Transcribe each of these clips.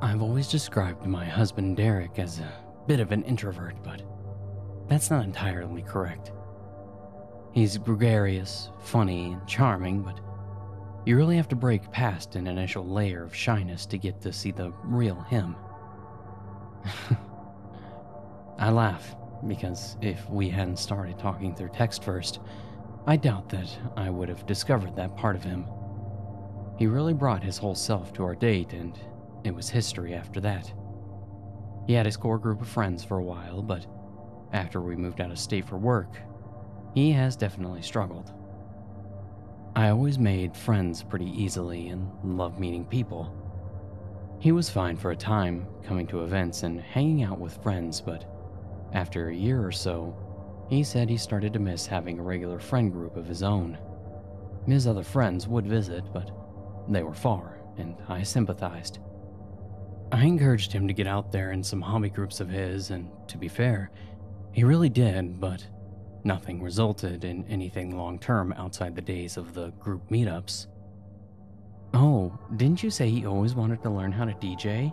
I've always described my husband Derek as a bit of an introvert, but that's not entirely correct. He's gregarious, funny, and charming, but you really have to break past an initial layer of shyness to get to see the real him. I laugh, because if we hadn't started talking through text first, I doubt that I would have discovered that part of him. He really brought his whole self to our date, and it was history after that. He had his core group of friends for a while, but after we moved out of state for work, he has definitely struggled. I always made friends pretty easily and loved meeting people. He was fine for a time, coming to events and hanging out with friends, but after a year or so, he said he started to miss having a regular friend group of his own. His other friends would visit, but they were far, and I sympathized. I encouraged him to get out there in some hobby groups of his, and to be fair, he really did, but nothing resulted in anything long-term outside the days of the group meetups. "Oh, didn't you say he always wanted to learn how to DJ?"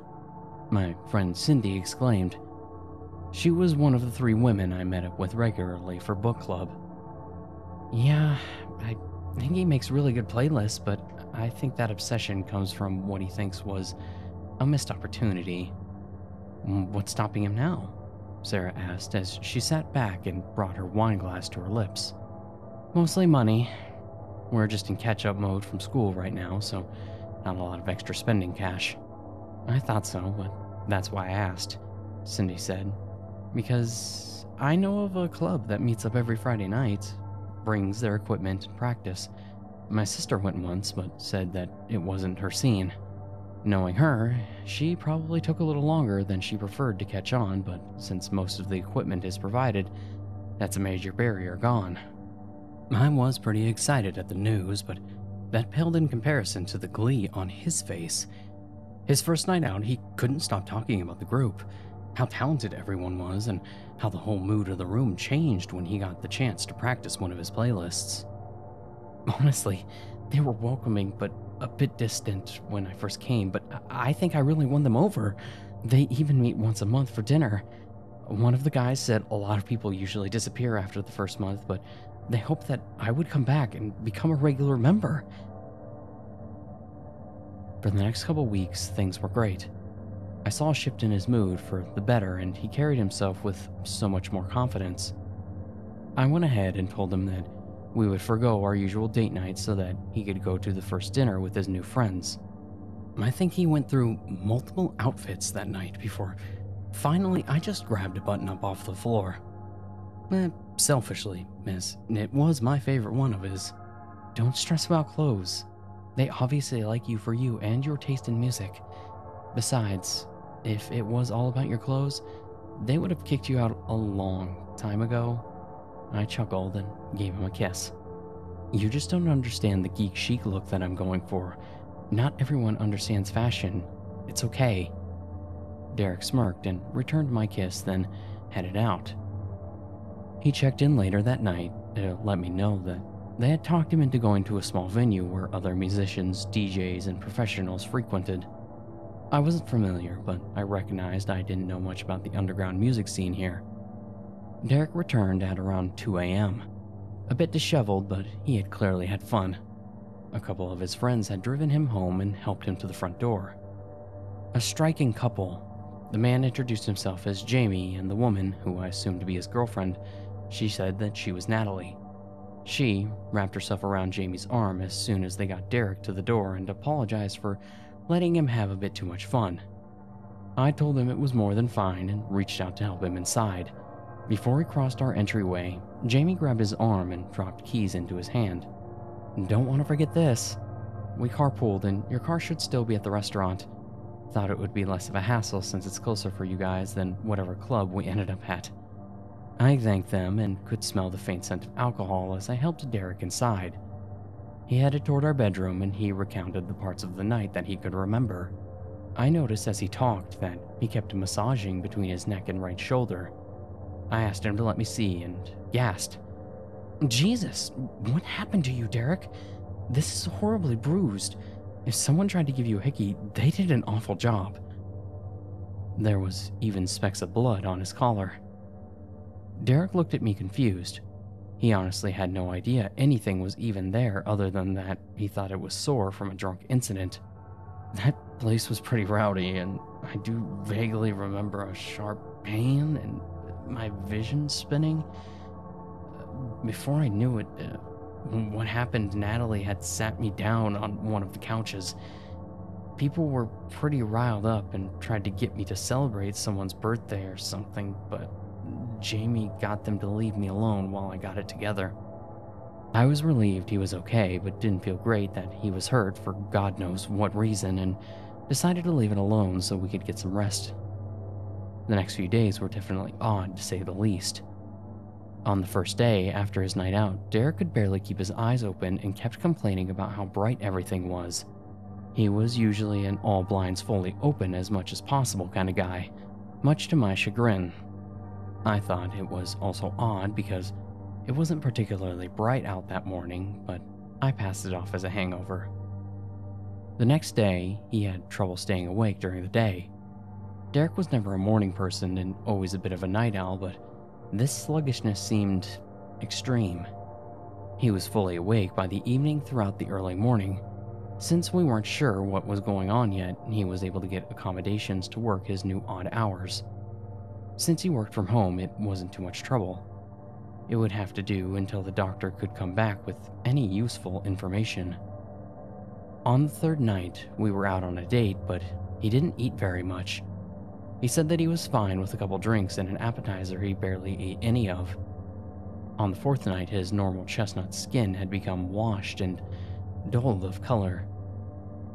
my friend Cindy exclaimed. She was one of the three women I met up with regularly for book club. "Yeah, I think he makes really good playlists, but I think that obsession comes from what he thinks was a missed opportunity." "What's stopping him now?" Sarah asked as she sat back and brought her wine glass to her lips. "Mostly money. We're just in catch-up mode from school right now, so not a lot of extra spending cash." "I thought so, but that's why I asked," Cindy said, "because I know of a club that meets up every Friday night, brings their equipment and practice. My sister went once, but said that it wasn't her scene. Knowing her, she probably took a little longer than she preferred to catch on, but since most of the equipment is provided, that's a major barrier gone." I was pretty excited at the news, but that paled in comparison to the glee on his face. His first night out, he couldn't stop talking about the group, how talented everyone was, and how the whole mood of the room changed when he got the chance to practice one of his playlists. Honestly, they were welcoming, but a bit distant when I first came, but I think I really won them over. They even meet once a month for dinner. One of the guys said a lot of people usually disappear after the first month, but they hoped that I would come back and become a regular member. For the next couple weeks, things were great. I saw a shift in his mood for the better, and he carried himself with so much more confidence. I went ahead and told him that we would forgo our usual date nights so that he could go to the first dinner with his new friends. I think he went through multiple outfits that night before finally I just grabbed a button-up off the floor. Selfishly, miss, it was my favorite one of his. "Don't stress about clothes. They obviously like you for you and your taste in music. Besides, if it was all about your clothes, they would have kicked you out a long time ago." I chuckled and gave him a kiss. "You just don't understand the geek chic look that I'm going for. Not everyone understands fashion. It's okay." Derek smirked and returned my kiss, then headed out. He checked in later that night to let me know that they had talked him into going to a small venue where other musicians, DJs, and professionals frequented. I wasn't familiar, but I recognized I didn't know much about the underground music scene here. Derek returned at around 2 a.m., a bit disheveled, but he had clearly had fun. A couple of his friends had driven him home and helped him to the front door. A striking couple. The man introduced himself as Jamie, and the woman, who I assumed to be his girlfriend, she said that she was Natalie. She wrapped herself around Jamie's arm as soon as they got Derek to the door and apologized for letting him have a bit too much fun. I told him it was more than fine and reached out to help him inside. Before he crossed our entryway, Jamie grabbed his arm and dropped keys into his hand. "Don't want to forget this. We carpooled and your car should still be at the restaurant. Thought it would be less of a hassle since it's closer for you guys than whatever club we ended up at." I thanked them and could smell the faint scent of alcohol as I helped Derek inside. He headed toward our bedroom and he recounted the parts of the night that he could remember. I noticed as he talked that he kept massaging between his neck and right shoulder. I asked him to let me see and gasped. "Jesus, what happened to you, Derek? This is horribly bruised. If someone tried to give you a hickey, they did an awful job. There was even specks of blood on his collar. Derek looked at me confused. He honestly had no idea anything was even there other than that he thought it was sore from a drunk incident. That place was pretty rowdy, and I do vaguely remember a sharp pain and my vision spinning. Before I knew it, what happened, Natalie had sat me down on one of the couches. People were pretty riled up and tried to get me to celebrate someone's birthday or something, but Jamie got them to leave me alone while I got it together. I was relieved he was okay, but didn't feel great that he was hurt for God knows what reason, and decided to leave it alone so we could get some rest. The next few days were definitely odd, to say the least. On the first day after his night out, Derek could barely keep his eyes open and kept complaining about how bright everything was. He was usually an all blinds fully open as much as possible kind of guy, much to my chagrin. I thought it was also odd because it wasn't particularly bright out that morning, but I passed it off as a hangover. The next day, he had trouble staying awake during the day. Derek was never a morning person and always a bit of a night owl, but this sluggishness seemed extreme. He was fully awake by the evening throughout the early morning. Since we weren't sure what was going on yet, he was able to get accommodations to work his new odd hours. Since he worked from home, it wasn't too much trouble. It would have to do until the doctor could come back with any useful information. On the third night, we were out on a date, but he didn't eat very much. He said that he was fine with a couple drinks and an appetizer he barely ate any of. On the fourth night, his normal chestnut skin had become washed and dull of color.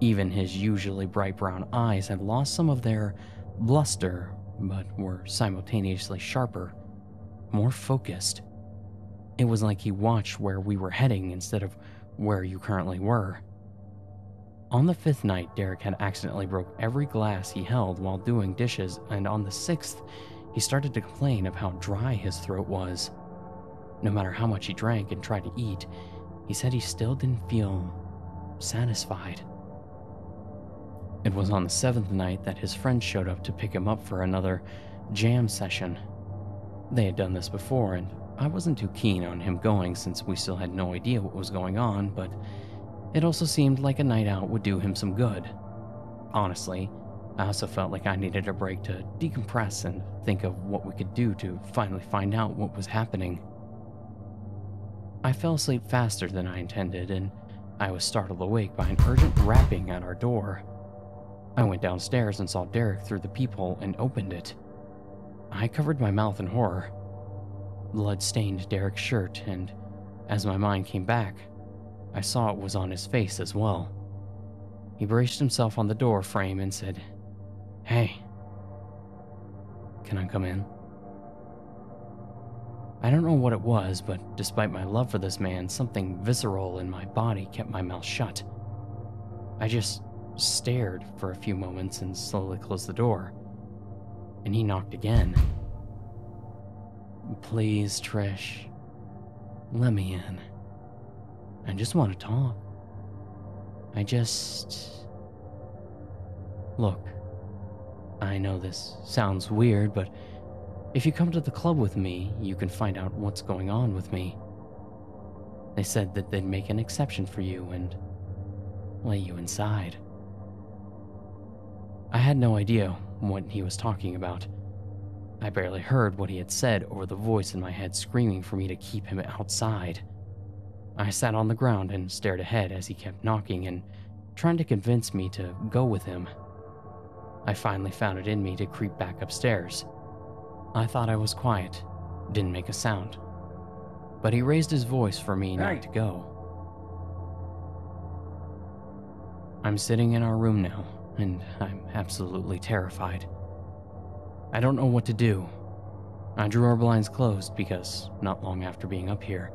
Even his usually bright brown eyes had lost some of their luster, but were simultaneously sharper, more focused. It was like he watched where we were heading instead of where you currently were. On the fifth night, Derek had accidentally broke every glass he held while doing dishes, and on the sixth, he started to complain of how dry his throat was. No matter how much he drank and tried to eat, he said he still didn't feel satisfied. It was on the seventh night that his friends showed up to pick him up for another jam session. They had done this before, and I wasn't too keen on him going since we still had no idea what was going on, but it also seemed like a night out would do him some good. Honestly, I also felt like I needed a break to decompress and think of what we could do to finally find out what was happening. I fell asleep faster than I intended, and I was startled awake by an urgent rapping at our door. I went downstairs and saw Derek through the peephole and opened it. I covered my mouth in horror. Blood stained Derek's shirt, and as my mind came back, I saw it was on his face as well. He braced himself on the door frame and said, "Hey, can I come in?" I don't know what it was, but despite my love for this man, something visceral in my body kept my mouth shut. I just stared for a few moments and slowly closed the door, and he knocked again. "Please, Trish, let me in. I just want to talk. Look, I know this sounds weird, but if you come to the club with me, you can find out what's going on with me. They said that they'd make an exception for you and let you inside." I had no idea what he was talking about. I barely heard what he had said over the voice in my head screaming for me to keep him outside. I sat on the ground and stared ahead as he kept knocking and trying to convince me to go with him. I finally found it in me to creep back upstairs. I thought I was quiet, didn't make a sound, but he raised his voice for me not to go. I'm sitting in our room now, and I'm absolutely terrified. I don't know what to do. I drew our blinds closed because not long after being up here,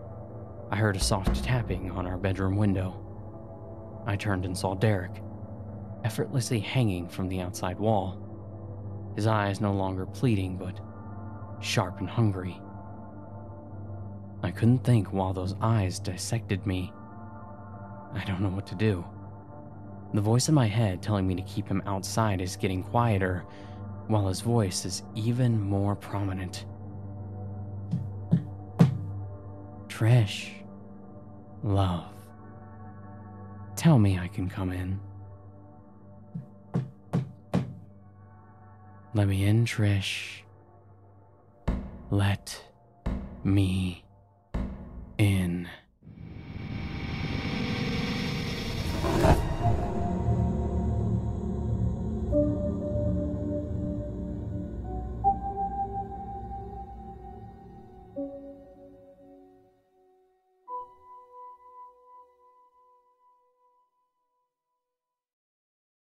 I heard a soft tapping on our bedroom window. I turned and saw Derek, effortlessly hanging from the outside wall, his eyes no longer pleading but sharp and hungry. I couldn't think while those eyes dissected me. I don't know what to do. The voice in my head telling me to keep him outside is getting quieter, while his voice is even more prominent. Trish, love, tell me I can come in. Let me in, Trish. Let me